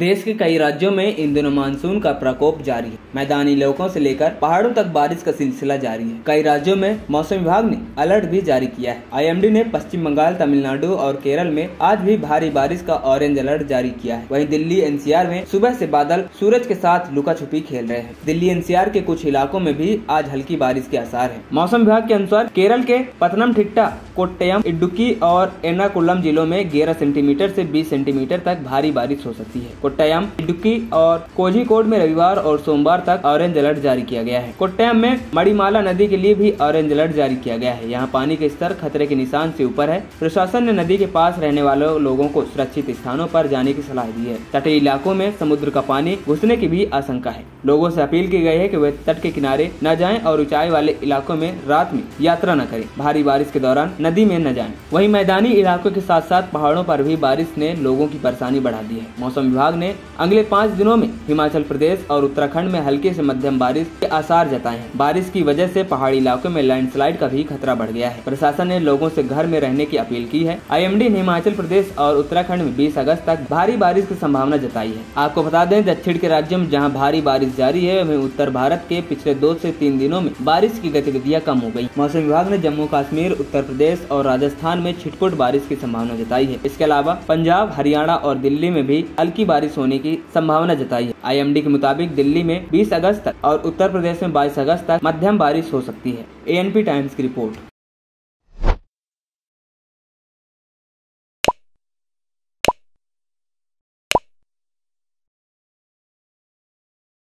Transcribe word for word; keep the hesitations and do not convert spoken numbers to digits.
देश के कई राज्यों में इन दिनों मानसून का प्रकोप जारी है। मैदानी इलाकों से लेकर पहाड़ों तक बारिश का सिलसिला जारी है। कई राज्यों में मौसम विभाग ने अलर्ट भी जारी किया है। आईएमडी ने पश्चिम बंगाल, तमिलनाडु और केरल में आज भी भारी बारिश का ऑरेंज अलर्ट जारी किया है। वहीं दिल्ली एनसीआर में सुबह से बादल सूरज के साथ लुका छुपी खेल रहे हैं। दिल्ली एनसीआर के कुछ इलाकों में भी आज हल्की बारिश के आसार है। मौसम विभाग के अनुसार केरल के पथनम ठिक्टा, कोट्टयम, इडुकी और एनाकुलम जिलों में ग्यारह सेंटीमीटर से बीस सेंटीमीटर तक भारी बारिश हो सकती है। कोट्टयम, इडुकी और कोझीकोड में रविवार और सोमवार तक ऑरेंज अलर्ट जारी किया गया है। कोट्टयम में मड़ीमाला नदी के लिए भी ऑरेंज अलर्ट जारी किया गया है। यहाँ पानी के स्तर खतरे के निशान से ऊपर है। प्रशासन ने नदी के पास रहने वाले लोगों को सुरक्षित स्थानों पर जाने की सलाह दी है। तटीय इलाकों में समुद्र का पानी घुसने की भी आशंका है। लोगों से अपील की गई है कि वे तट के किनारे न जाएं और ऊंचाई वाले इलाकों में रात में यात्रा न करें। भारी बारिश के दौरान नदी में न जाएं। वहीं मैदानी इलाकों के साथ साथ पहाड़ों पर भी बारिश ने लोगों की परेशानी बढ़ा दी है। मौसम विभाग ने अगले पाँच दिनों में हिमाचल प्रदेश और उत्तराखंड में हल्के से मध्यम बारिश के आसार जताए हैं। बारिश की वजह से पहाड़ी इलाकों में लैंडस्लाइड का भी खतरा बढ़ गया है। प्रशासन ने लोगों से घर में रहने की अपील की है। आईएमडी ने हिमाचल प्रदेश और उत्तराखंड में बीस अगस्त तक भारी बारिश की संभावना जताई है। आपको बता दें, दक्षिण के राज्यों में जहाँ भारी बारिश जारी है, वहीं उत्तर भारत के पिछले दो से तीन दिनों में बारिश की गतिविधियाँ कम हो गयी। मौसम विभाग ने जम्मू कश्मीर, उत्तर प्रदेश और राजस्थान में छिटपुट बारिश की संभावना जताई है। इसके अलावा पंजाब, हरियाणा और दिल्ली में भी हल्की बारिश होने की संभावना जताई है। आईएमडी के मुताबिक दिल्ली में बीस अगस्त तक और उत्तर प्रदेश में बाईस अगस्त तक मध्यम बारिश हो सकती है। एएनपी टाइम्स की रिपोर्ट।